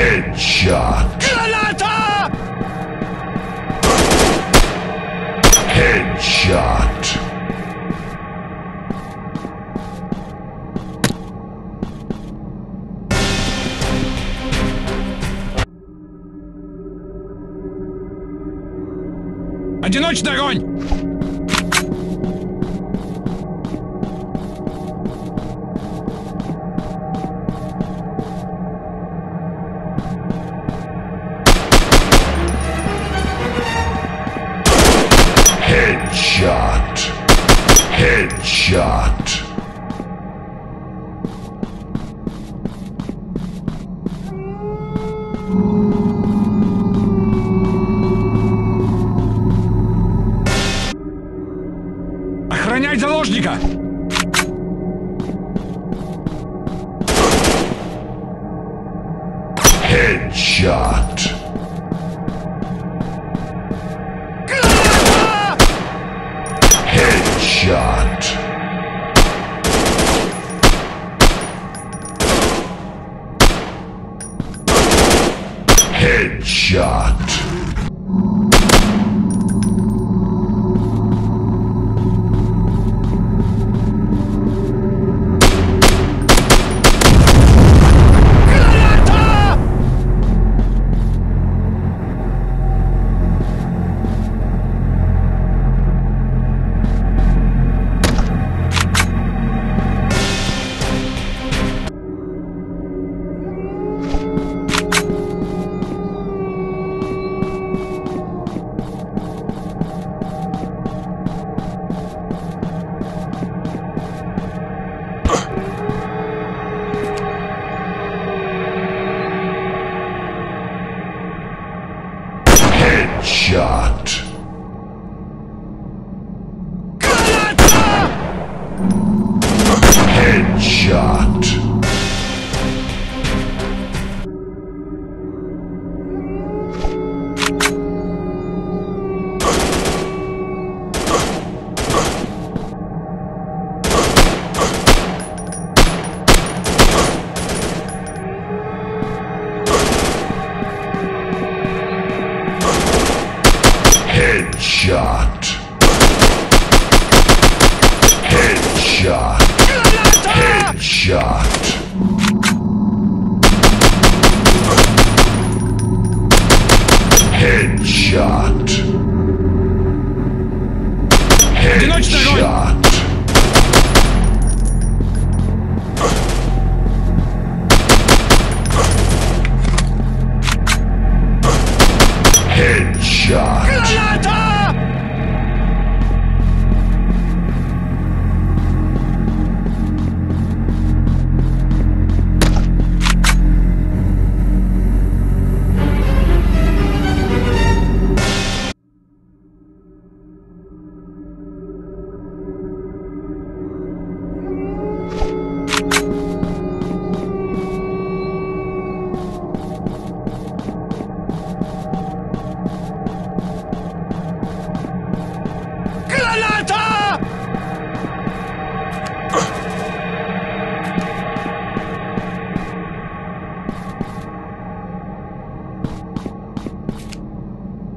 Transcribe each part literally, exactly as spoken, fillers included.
Headshot! Granata! Headshot! Одиночный огонь! Headshot! Headshot! Охранять заложника! Headshot! Headshot! Headshot! Shot. Headshot. Headshot. Headshot. Headshot. Headshot. Headshot. Headshot.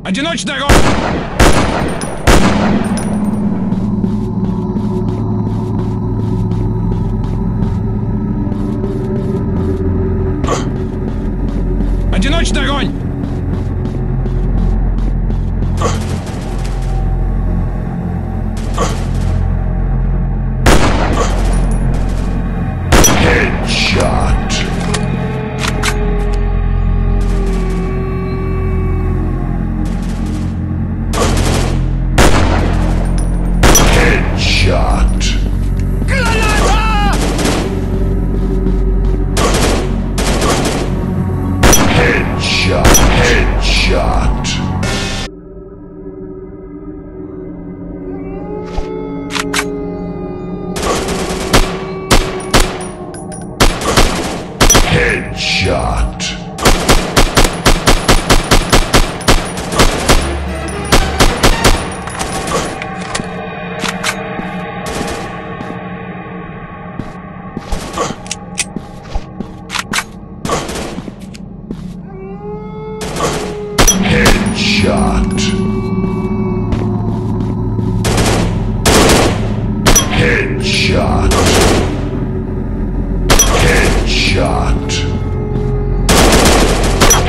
Одиночный огонь! Одиночный огонь! Headshot! Headshot. Shot. Headshot. Headshot.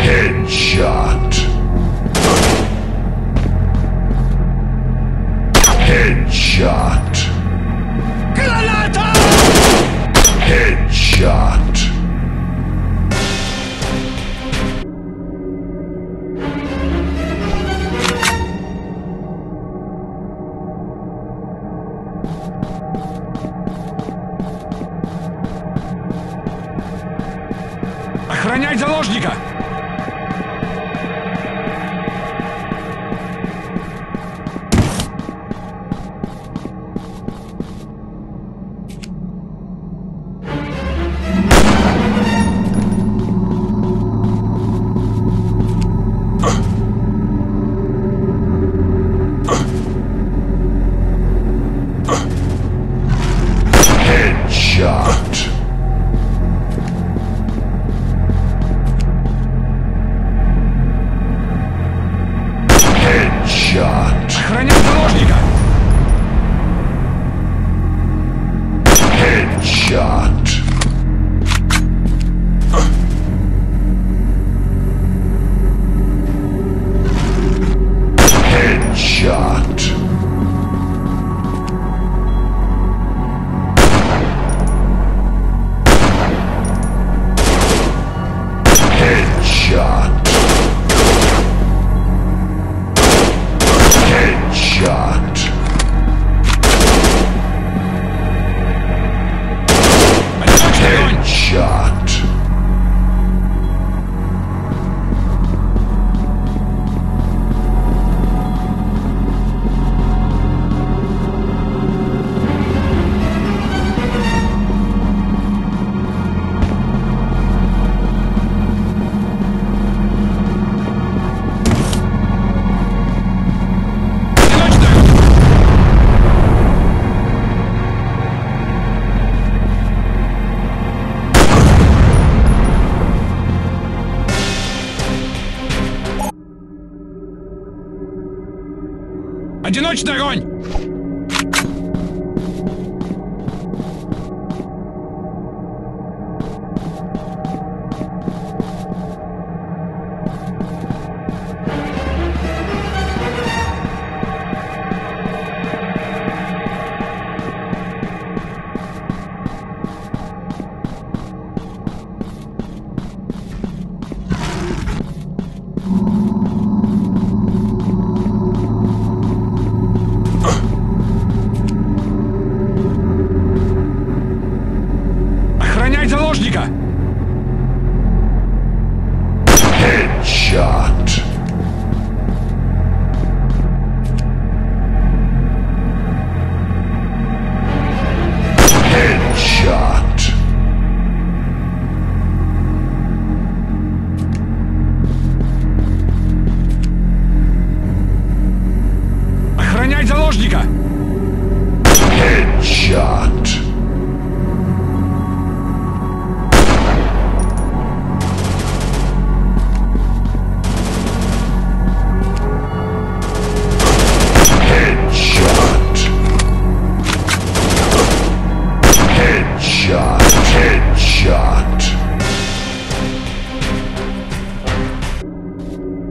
Headshot. Headshot. Granata! Headshot. Охранять заложника! Headshot. Headshot. Охранять заложника. Headshot. Headshot. Headshot. Headshot. Headshot. Одиночный огонь! Заложника! Headshot. Headshot. Охранять заложника! Headshot. Headshot. Headshot.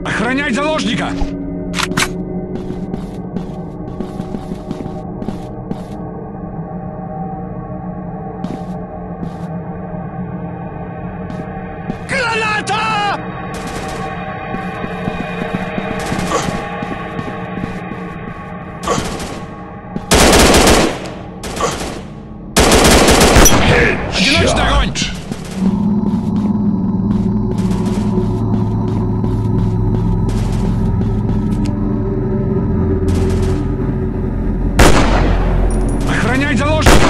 Охранять заложника! Граната! Одиночный огонь! Охранять заложника!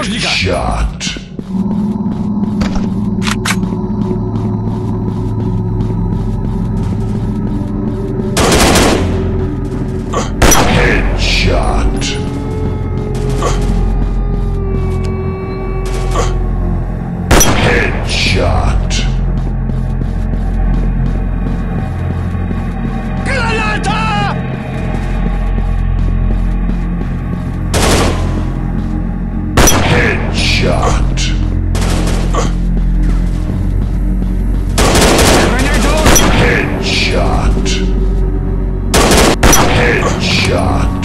Headshot. Headshot. Headshot. Shot. Headshot. Headshot.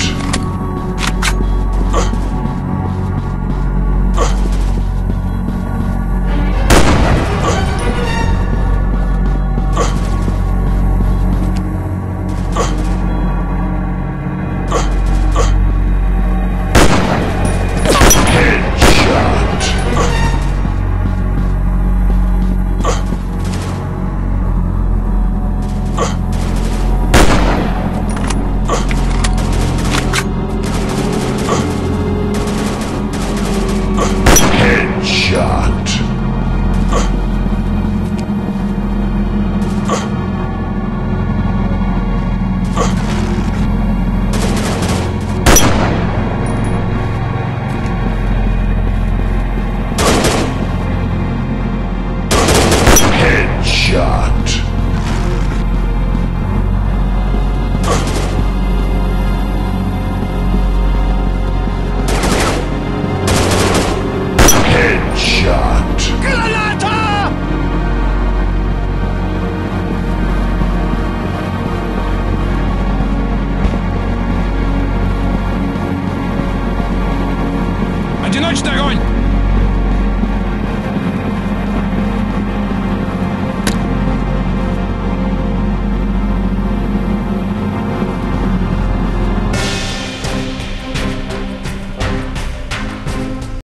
Shot.